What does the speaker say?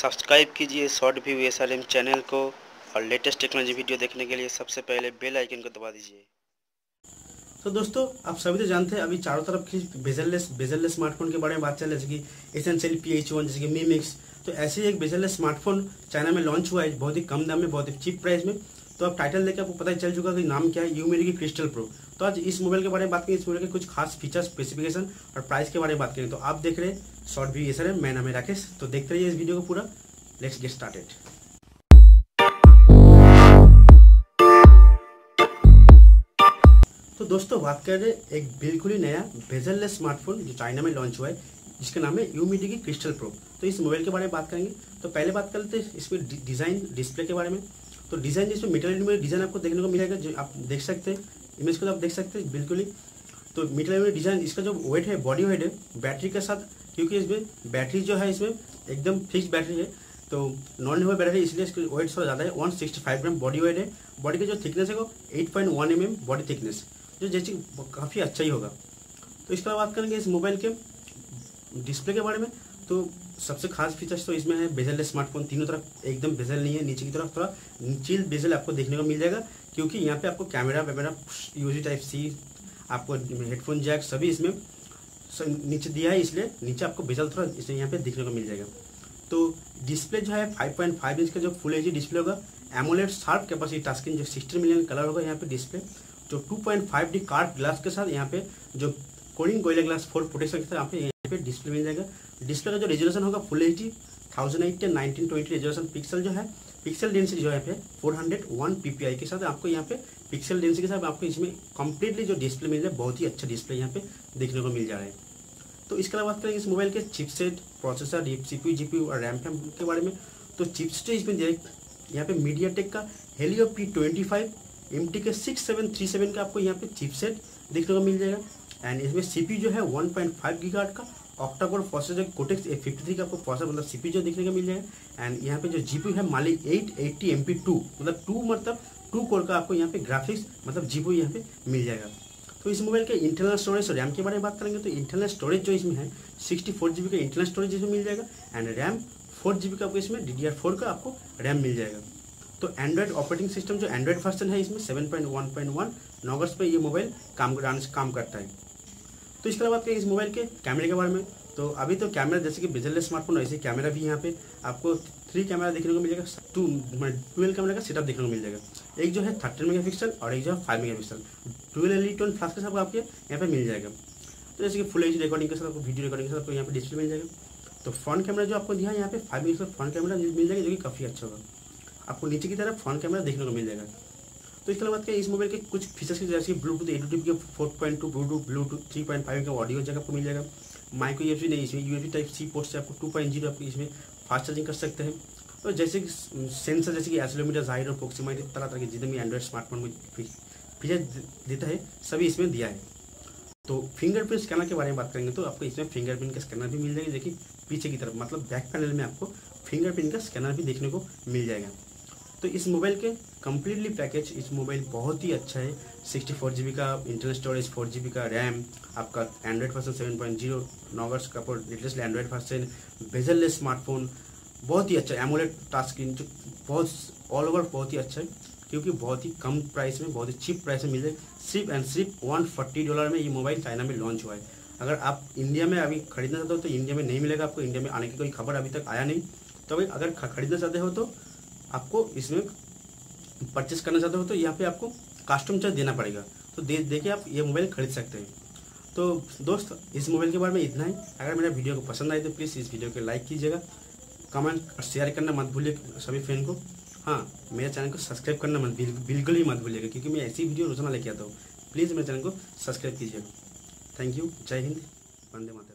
Subscribe कीजिए short view SRM channel को और लेटेस्ट टेक्नोलॉजी वीडियो देखने के लिए सबसे पहले बेल आइकन को दबा दीजिए। तो दोस्तों आप सभी तो जानते हैं अभी चारों तरफ की बेजरलेस स्मार्टफोन के बारे में बात चल रही है, जैसे कि एसएनसीएल पीएच1, जैसे कि मीमिक्स। तो ऐसे ही एक बेजरलेस स्मार्टफोन चाइना में लॉन्च हुआ है बहुत ही कम दाम में, बहुत ही चीप प्राइस में। तो आप टाइटल देखकर आपको पता ही चल चुका कि नाम क्या है, UmidiGi Crystal Pro। तो आज इस मोबाइल के बारे में बात करें, इस मोबाइल के कुछ खास फीचर्स, स्पेसिफिकेशन और प्राइस के बारे में बात करें। तो आप देख रहे हैं शॉर्ट व्यू एसआरएम, मैं नाम है राकेश। तो देखते रहिए इस वीडियो को पूरा। Let's get started. तो दोस्तों बात कर रहे हैं एक बिल्कुल ही नया बेजरलेस स्मार्टफोन जो चाइना में लॉन्च हुआ है, जिसका नाम है UmidiGi Crystal Pro। तो इस मोबाइल के बारे में बात करेंगे। तो पहले बात कर लेते हैं इसमें डिज़ाइन, डिस्प्ले के बारे में। तो डिज़ाइन जिसमें मिडल में डिज़ाइन आपको देखने को मिलेगा, जो आप देख सकते हैं इमेज को, तो आप देख सकते हैं बिल्कुल ही। तो मिडल में डिज़ाइन, इसका जो वेट है, बॉडी वेट है बैटरी के साथ, क्योंकि इसमें बैटरी जो है इसमें एकदम फिक्स बैटरी है, तो नॉन रिन्यूएबल बैटरी, इसलिए इसका वेट थोड़ा ज़्यादा है। 165 ग्राम बॉडी वेट है। बॉडी की जो थिकनेस है वो 8.1 mm बॉडी थिकनेस, जो जैसे काफ़ी अच्छा ही होगा। तो इसके बाद बात करेंगे इस मोबाइल के डिस्प्ले के बारे में। तो सबसे खास फीचर्स तो इसमें है बेजरलेस स्मार्टफोन, तीनों तरफ एकदम बेजल नहीं है, नीचे की तरफ थोड़ा चिल बेजल आपको देखने को मिल जाएगा, क्योंकि यहाँ पे आपको कैमरा यूजी टाइप सी, आपको हेडफोन जैक सभी इसमें नीचे दिया है, इसलिए नीचे आपको बेजल थोड़ा इसलिए यहाँ पे देखने को मिल जाएगा। तो डिस्प्ले जो है 5.5 इंच का जो फुल एच डी डिस्प्ले होगा, एमोलेड शार्प कैपेसिटी टचस्क्रीन, जो 60 मिलियन कलर होगा यहाँ पे डिस्प्ले, जो 2.5D कार्ड ग्लास के साथ, यहाँ पे जो कोरिंग गोयला ग्लास 4 प्रोटेक्शन के साथ यहाँ पे डिस्प्ले मिल जाएगा। डिस्प्ले का जो रेजोल्यूशन होगा full H D 1080x1920 resolution, pixel जो है पिक्सल डेंसिटी जो है यहाँ पे 401 ppi के साथ आपको यहाँ पे पिक्सल डेंसिटी के साथ आपको इसमें कंप्लीटली जो डिस्प्ले मिल रहा है, बहुत ही अच्छा डिस्प्ले यहाँ पे देखने को मिल जा रहा है। तो इसके अलावा बात करेंगे इस मोबाइल के चिपसेट, प्रोसेसर, सीपीयू, जीपीयू और रैम फैम के बारे में। तो चिपसेट इसमें यहाँ पे मीडिया टेक का हेलीओपी 25 MTK 6737 का आपको यहाँ पे चिपसेट देखने को मिल जाएगा। एंड इसमें सीपीयू जो है 1.5 GHz का ऑक्टाकोर प्रोसेसर कोटेक्स A53 का आपको प्रोसेसर मतलब सीपीयू जो देखने को मिल जाएगा। एंड यहाँ पे जो जीपीयू है मालिक 880 MP2 मतलब 2 कोर का आपको यहाँ पे ग्राफिक्स मतलब जीपीयू यहाँ पे मिल जाएगा। तो इस मोबाइल के इंटरनल स्टोरेज और रैम के बारे में बात करेंगे। तो इंटरनल स्टोरेज जो इसमें है 64 GB का इंटरनल स्टोरेज इसमें मिल जाएगा। एंड रैम 4 GB का आपको इसमें DDR4 का आपको रैम मिल जाएगा। तो एंड्रॉइड ऑपरेटिंग सिस्टम जो एंड्रॉइड वर्जन है इसमें 7.1.1 नॉगस पर ये मोबाइल काम करता है। तो इसके अलावा बात करें इस मोबाइल के कैमरे के बारे में। तो अभी तो कैमरा जैसे कि बेजरलेस स्मार्टफोन, वैसे कैमरा भी यहाँ पे आपको 3 कैमरा देखने को मिलेगा, 12 कैमरा का सेटअप देखने को मिल जाएगा। एक जो है 13 MP और एक जो है 5 MP, डुअल एलईडी फ्लैश के साथ आपके यहाँ पे मिल जाएगा। तो जैसे कि फुल एच डी रिकॉर्डिंग के साथ आपको, वीडियो रिकॉर्डिंग के साथ आपको यहाँ पे डिस्प्ले मिल जाएगा। तो फ्रंट कैमरा जो आपको दिया है यहाँ पे 5 MP फ्रंट कैमरा मिल जाएगा, जो कि काफ़ी अच्छा होगा, आपको नीचे की तरफ फ्रंट कैमरा देखने को मिल जाएगा। तो इसके बाद इस मोबाइल के कुछ फीचर्स की, जैसे ब्लूटूथ एडोटिव के 4.2, ब्लूटूथ 3.5 का ऑडियो जगह आपको मिल जाएगा। माइक्रो यूएसबी नहीं, इसमें यूएसबी टाइप सी पोर्ट से आपको 2.0 आपको इसमें फास्ट चार्जिंग कर सकते हैं। और जैसे कि सेंसर, जैसे कि एक्सीलरोमीटर, जाइरो और प्रोक्सीमाइट, तरह तरह के जितने भी एंड्रॉइड स्मार्टफोन में फीचर देता है सभी इसमें दिया है। तो फिंगरप्रिंट स्कैनर के बारे में बात करेंगे। तो आपको इसमें फिंगरप्रिंट का स्कैनर भी मिल जाएगा, जो कि पीछे की तरफ मतलब बैक पैनल में आपको फिंगरप्रिंट का स्कैनर भी देखने को मिल जाएगा। तो इस मोबाइल के कम्प्लीटली पैकेज, इस मोबाइल बहुत ही अच्छा है। 64 GB का इंटरनल स्टोरेज, 4 GB का रैम, आपका एंड्रॉइड वर्जन 7.0 नॉगर्स का latest Android version, bezelless smartphone, बहुत ही अच्छा एमोलेड टच स्क्रीन, जो बहुत ऑल ओवर बहुत ही अच्छा है, क्योंकि बहुत ही कम प्राइस में, बहुत ही चीप प्राइस में मिल जाए। सिर्फ एंड सिर्फ $140 में ये मोबाइल चाइना में लॉन्च हुआ है। अगर आप इंडिया में अभी खरीदना चाहते हो तो इंडिया में नहीं मिलेगा, आपको इंडिया में आने की कोई खबर अभी तक आया नहीं। तो अभी अगर खरीदना चाहते हो तो आपको इसमें परचेस करना चाहते हो तो यहाँ पे आपको कस्टम चार्ज देना पड़ेगा। तो देखिए आप ये मोबाइल खरीद सकते हैं। तो दोस्त इस मोबाइल के बारे में इतना ही। अगर मेरा वीडियो को पसंद आए तो प्लीज़ इस वीडियो को लाइक कीजिएगा, कमेंट और शेयर करना मत भूलिएगा सभी फ्रेंड को। हाँ, मेरे चैनल को सब्सक्राइब करना बिल्कुल ही मत भूलिएगा, क्योंकि मैं ऐसी वीडियो रोजाना लेके आता हूँ। प्लीज़ मेरे चैनल को सब्सक्राइब कीजिएगा। Thank you. जय हिंद, वंदे मातरम।